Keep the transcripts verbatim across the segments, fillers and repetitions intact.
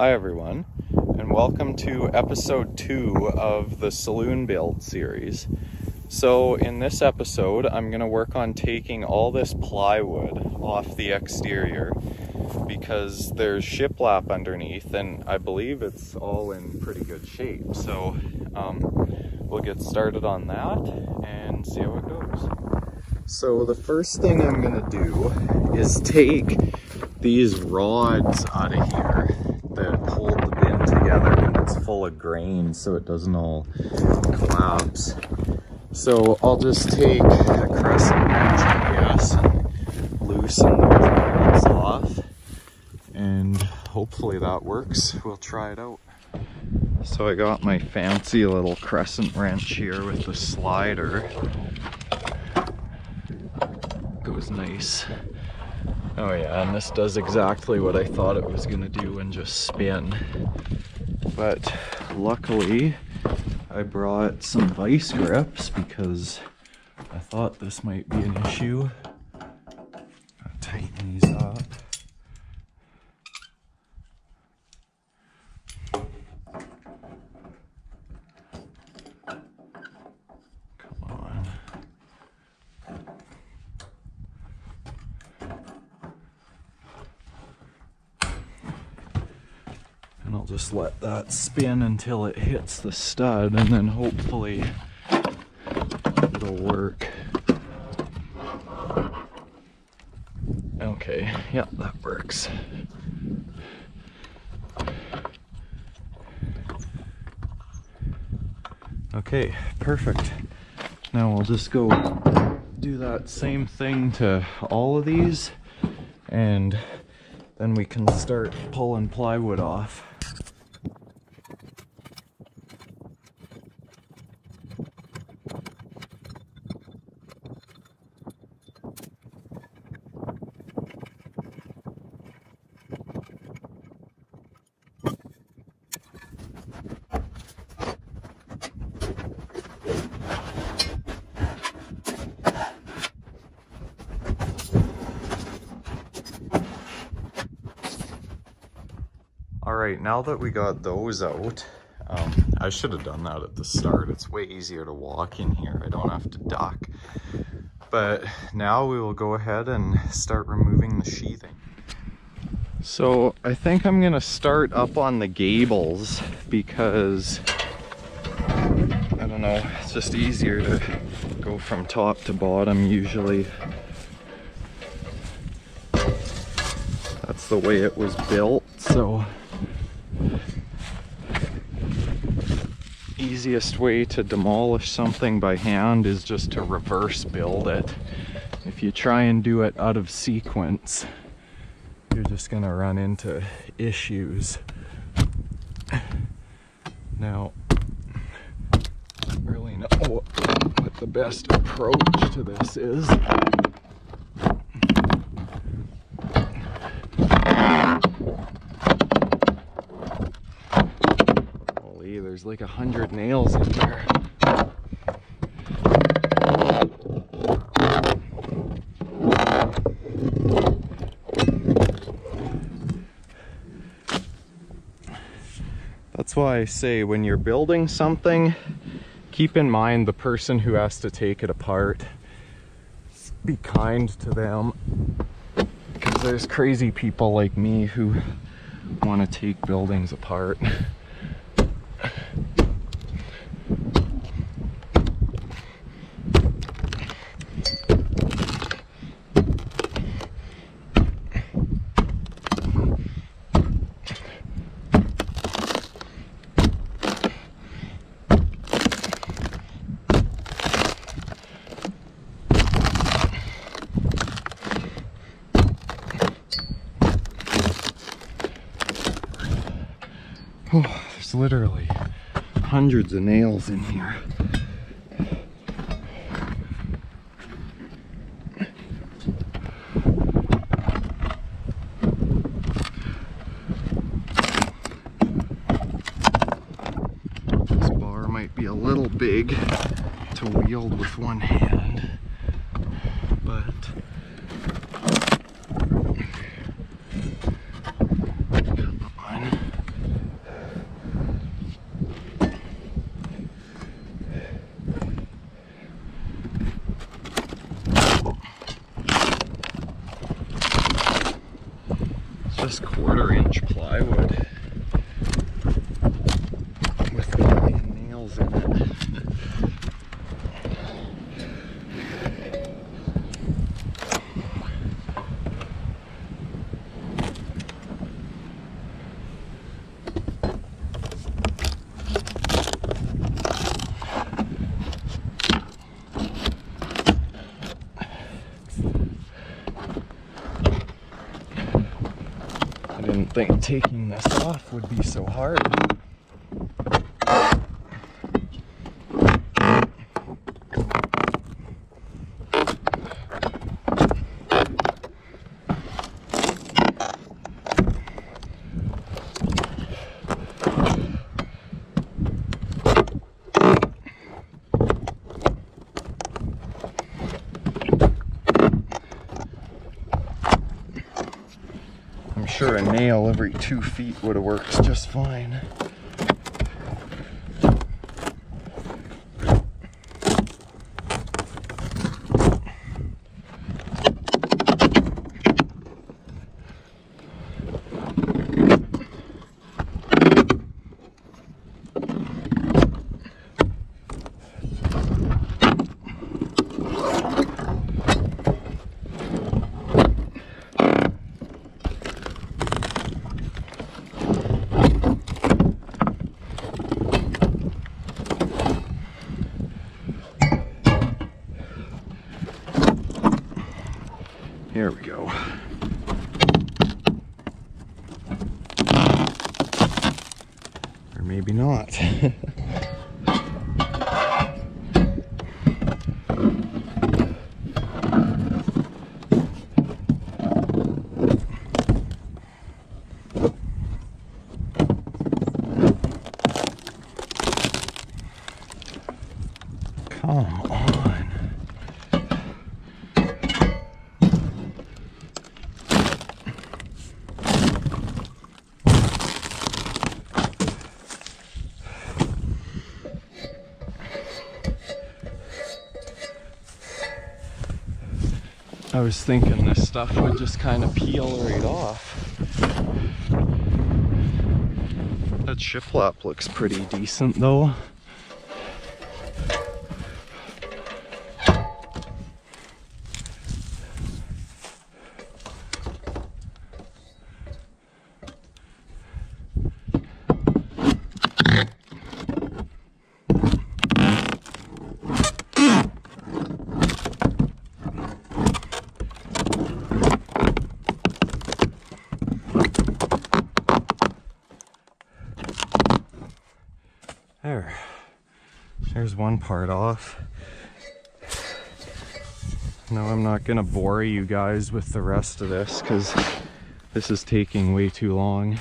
Hi everyone, and welcome to episode two of the Saloon Build series. So in this episode, I'm going to work on taking all this plywood off the exterior because there's shiplap underneath, and I believe it's all in pretty good shape. So um, we'll get started on that and see how it goes. So the first thing I'm going to do is take these rods out of here that hold the bin together when it's full of grain so it doesn't all collapse. So I'll just take a crescent wrench, I guess, and loosen those rods off, and hopefully that works. We'll try it out. So I got my fancy little crescent wrench here with the slider. Goes nice. Oh yeah, and this does exactly what I thought it was going to do and just spin. But luckily, I brought some vice grips because I thought this might be an issue. I'll tighten these up. I'll just let that spin until it hits the stud, and then hopefully it'll work. Okay, yeah, that works. Okay, perfect. Now we'll just go do that same thing to all of these, and then we can start pulling plywood off. Alright, now that we got those out, um, I should have done that at the start. It's way easier to walk in here. I don't have to duck. But now we will go ahead and start removing the sheathing. So I think I'm going to start up on the gables because, I don't know, it's just easier to go from top to bottom usually. That's the way it was built, so easiest way to demolish something by hand is just to reverse build it. If you try and do it out of sequence, you're just gonna run into issues. Now, I don't really know what, what the best approach to this is. There's like a hundred nails in there. That's why I say when you're building something, keep in mind the person who has to take it apart. Be kind to them, because there's crazy people like me who want to take buildings apart. Oh, there's literally hundreds of nails in here. This bar might be a little big to wield with one hand, but come on. just quarter inch plywood with plain nails in it. I didn't think taking this off would be so hard. I'm sure a nail every two feet would have worked just fine. There we go. Or maybe not. Come on. I was thinking this stuff would just kind of peel right off. That shiplap looks pretty decent though. There, there's one part off. No, I'm not gonna bore you guys with the rest of this because this is taking way too long.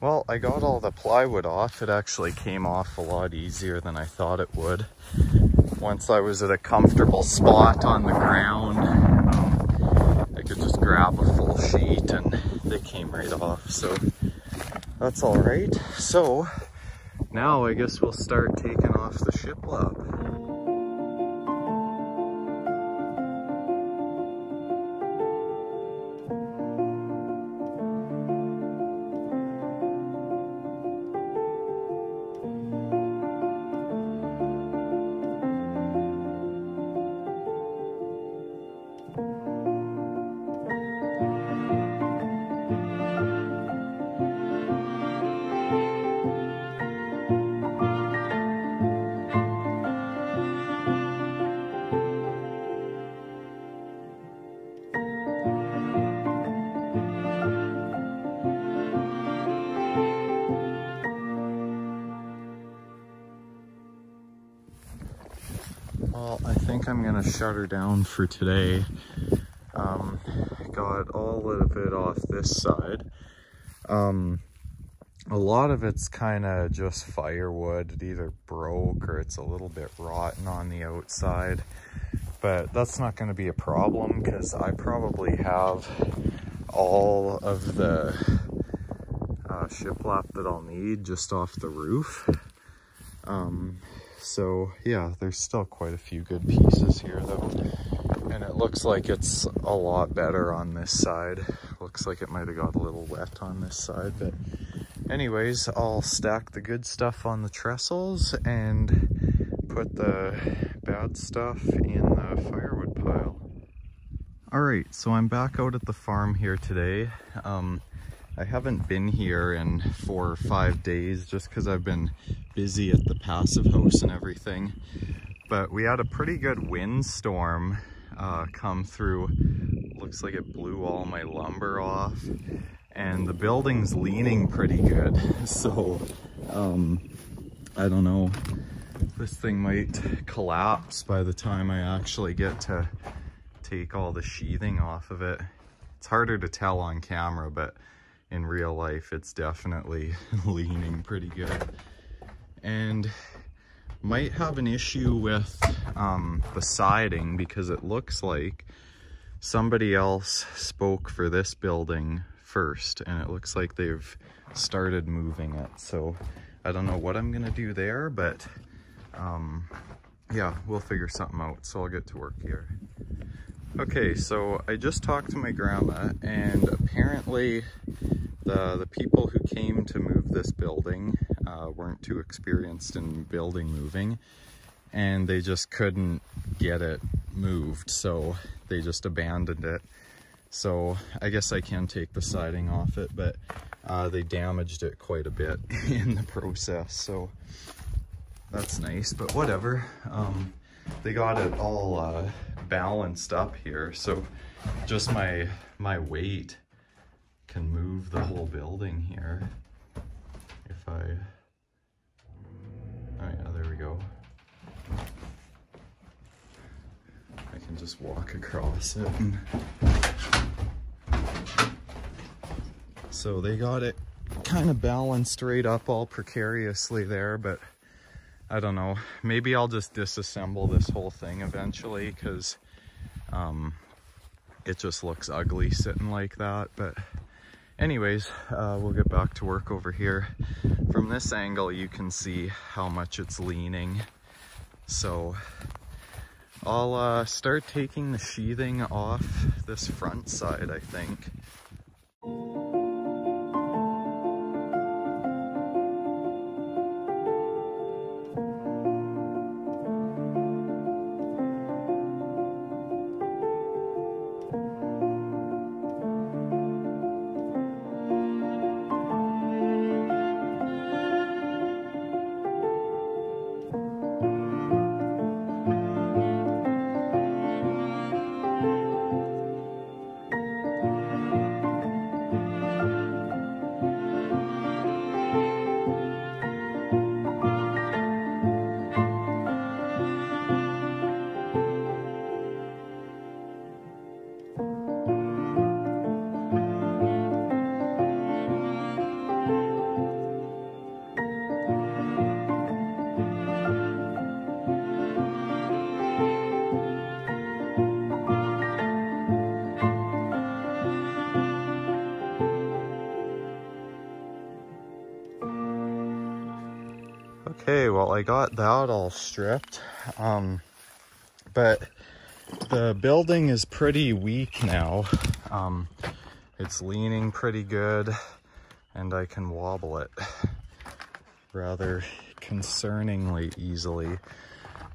Well, I got all the plywood off. It actually came off a lot easier than I thought it would. Once I was at a comfortable spot on the ground, um, I could just grab a full sheet and they came right off, so that's all right. So now I guess we'll start taking off the shiplap. Well, I think I'm gonna shut her down for today. Um, got all a little bit off this side. Um, a lot of it's kind of just firewood. It either broke or it's a little bit rotten on the outside. But that's not gonna be a problem because I probably have all of the uh, shiplap that I'll need just off the roof. Um, so yeah, there's still quite a few good pieces here though. And it looks like it's a lot better on this side. Looks like it might have got a little wet on this side, but anyways, I'll stack the good stuff on the trestles and put the bad stuff in the firewood pile. All right, so I'm back out at the farm here today. Um, I haven't been here in four or five days just because I've been busy at the passive house and everything. But we had a pretty good windstorm uh, come through. Looks like it blew all my lumber off, and the building's leaning pretty good. So, um, I don't know, this thing might collapse by the time I actually get to take all the sheathing off of it. It's harder to tell on camera, but in real life, it's definitely leaning pretty good. And might have an issue with um, the siding because it looks like somebody else spoke for this building first, and it looks like they've started moving it. So I don't know what I'm gonna do there, but um, yeah, we'll figure something out. So I'll get to work here. Okay, so I just talked to my grandma, and apparently the, the people who came to move this building uh, weren't too experienced in building moving, and they just couldn't get it moved, so they just abandoned it. So I guess I can take the siding off it, but uh, they damaged it quite a bit in the process, so that's nice, but whatever. Um, they got it all uh, balanced up here, so just my my weight can move the whole building here. If I, oh yeah, there we go. I can just walk across it. And... so they got it kind of balanced right up all precariously there, but I don't know, maybe I'll just disassemble this whole thing eventually because um, it just looks ugly sitting like that. But anyways, uh, we'll get back to work over here. From this angle, you can see how much it's leaning. So I'll uh, start taking the sheathing off this front side, I think. Okay, well, I got that all stripped, um, but the building is pretty weak now. Um, it's leaning pretty good, and I can wobble it rather concerningly easily.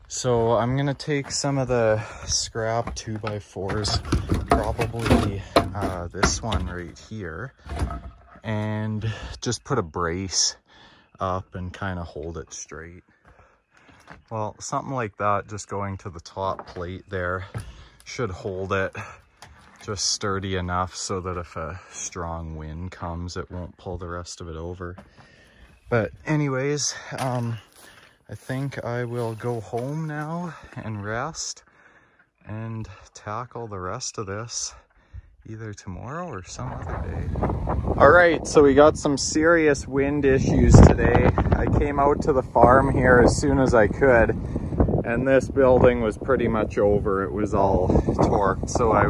So I'm going to take some of the scrap two by fours, probably uh, this one right here, and just put a brace up and kind of hold it straight. Well, something like that, just going to the top plate there should hold it just sturdy enough so that if a strong wind comes, it won't pull the rest of it over. But anyways, um, I think I will go home now and rest and tackle the rest of this either tomorrow or some other day. All right, so we got some serious wind issues today. I came out to the farm here as soon as I could, and this building was pretty much over. It was all torqued, so I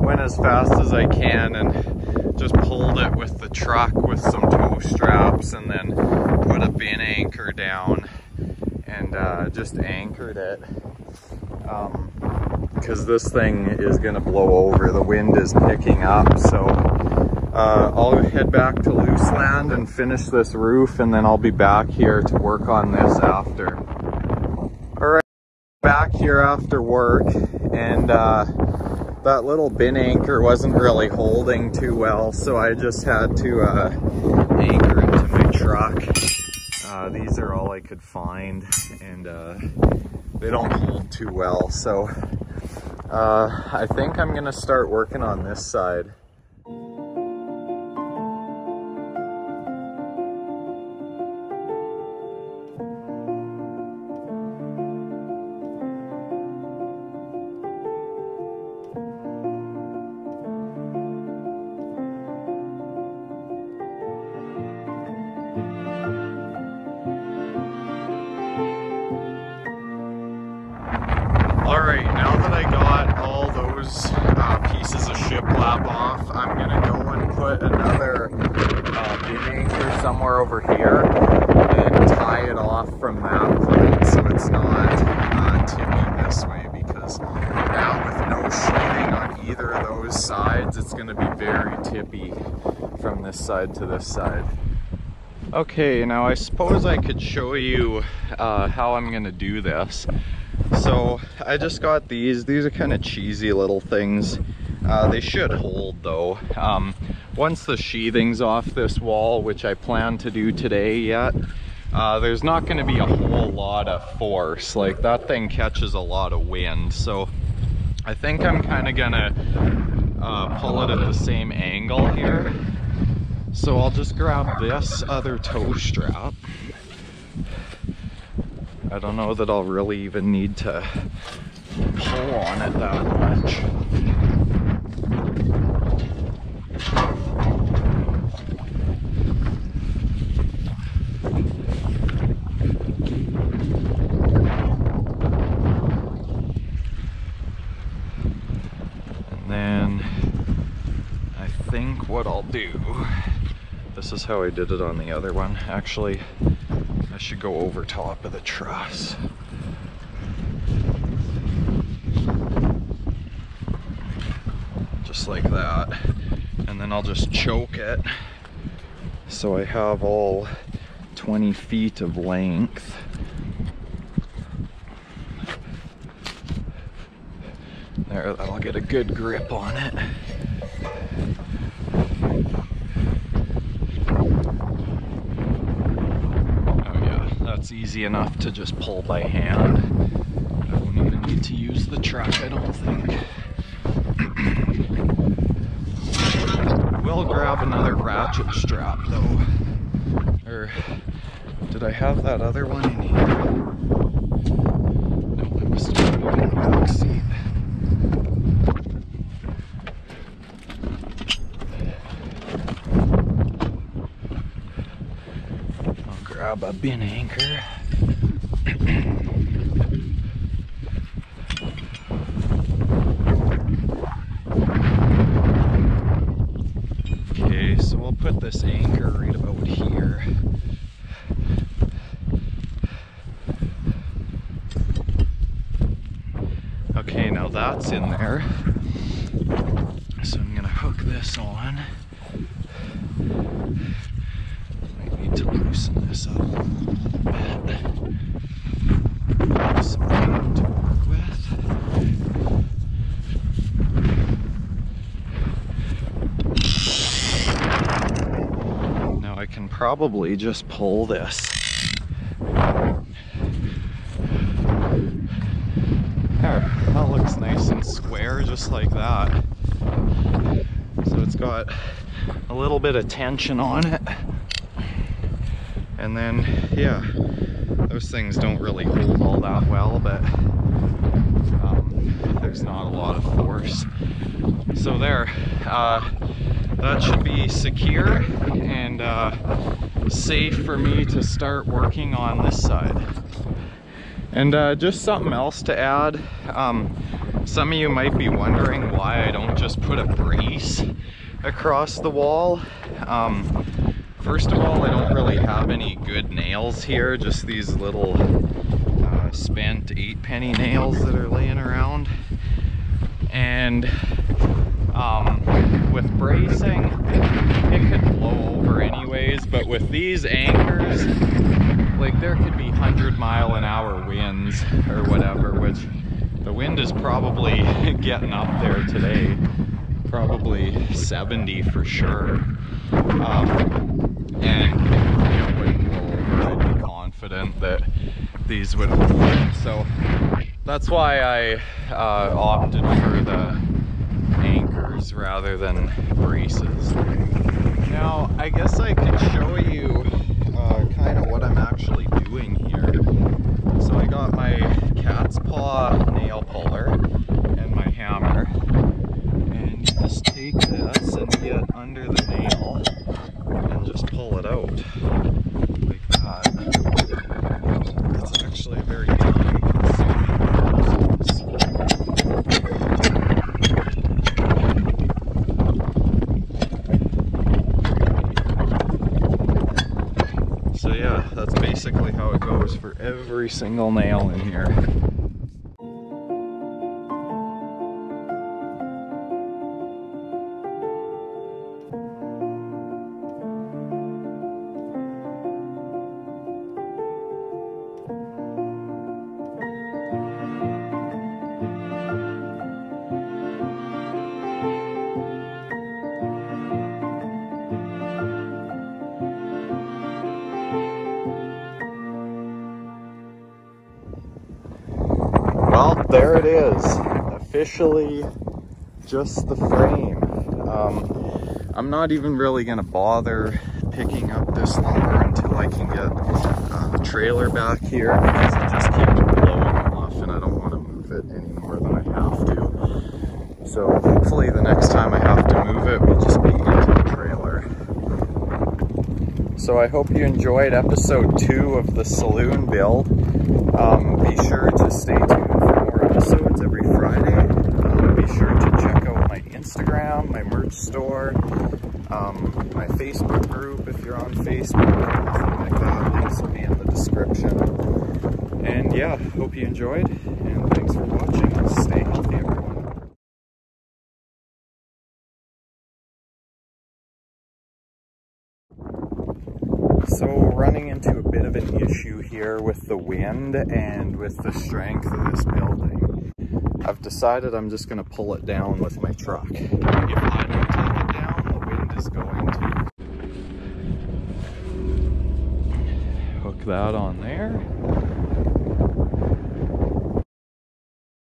went as fast as I can and just pulled it with the truck with some tow straps, and then put a bin anchor down and uh, just anchored it. Um, because this thing is going to blow over. The wind is picking up, so uh, I'll head back to Looseland and finish this roof, and then I'll be back here to work on this after. Alright, back here after work, and uh, that little bin anchor wasn't really holding too well, so I just had to uh, anchor it to my truck. Uh, these are all I could find, and uh, they don't hold too well, so Uh, I think I'm gonna start working on this side. Side to this side. Okay, now I suppose I could show you uh, how I'm gonna do this. So I just got these. These are kind of cheesy little things. Uh, they should hold though. Um, once the sheathing's off this wall, which I plan to do today yet, uh, there's not gonna be a whole lot of force. Like, that thing catches a lot of wind. So I think I'm kind of gonna uh, pull it at the same angle here. So I'll just grab this other tow strap. I don't know that I'll really even need to pull on it that much. And then I think what I'll do, this is how I did it on the other one. Actually, I should go over top of the truss. Just like that. And then I'll just choke it so I have all twenty feet of length. There, that'll get a good grip on it. It's easy enough to just pull by hand. I won't even need to use the truck, I don't think. We'll grab another ratchet strap though. Or did I have that other one in here? No, I must have put it in the back seat. Grab a bin anchor. Okay, so we'll put this anchor right about here. Okay, now that's in there. So I'm gonna hook this on. To loosen this up a little bit. Something to work with. Now I can probably just pull this. There, that looks nice and square just like that. So it's got a little bit of tension on it. And then, yeah, those things don't really hold all that well, but um, there's not a lot of force. So there, uh, that should be secure and uh, safe for me to start working on this side. And uh, just something else to add, um, some of you might be wondering why I don't just put a brace across the wall. Um, first of all, I don't really have any good nails here, just these little uh, spent eight penny nails that are laying around. And um, with bracing, it could blow over anyways, but with these anchors, like, there could be one hundred mile an hour winds or whatever, which the wind is probably getting up there today, probably seventy for sure. Um, and if it wouldn't blow over, I'd be confident that these would hold. So that's why I uh, opted for the anchors rather than braces. Now, I guess I could show you Uh, kind of what I'm actually doing here. So I got my cat's paw nail puller and my hammer, and you just take this and get under the nail and just pull it out like that. It's actually very time consuming process. So yeah, that's basically how it goes for every single nail in here. There it is, officially just the frame. Um, I'm not even really gonna bother picking up this lumber until I can get uh, the trailer back here, because it just keeps blowing off and I don't want to move it any more than I have to. So hopefully the next time I have to move it, we'll just be into the trailer. So I hope you enjoyed episode two of the Saloon Build. Um, be sure to stay tuned. Episodes every Friday. Um, be sure to check out my Instagram, my merch store, um, my Facebook group if you're on Facebook, anything like that. Links will be in the description. And yeah, hope you enjoyed, and thanks for watching. Stay healthy, everyone. So running into a bit of an issue here with the wind and with the strength of this building. I've decided I'm just going to pull it down with my truck. If I don't take it down, the wind is going to. Hook that on there.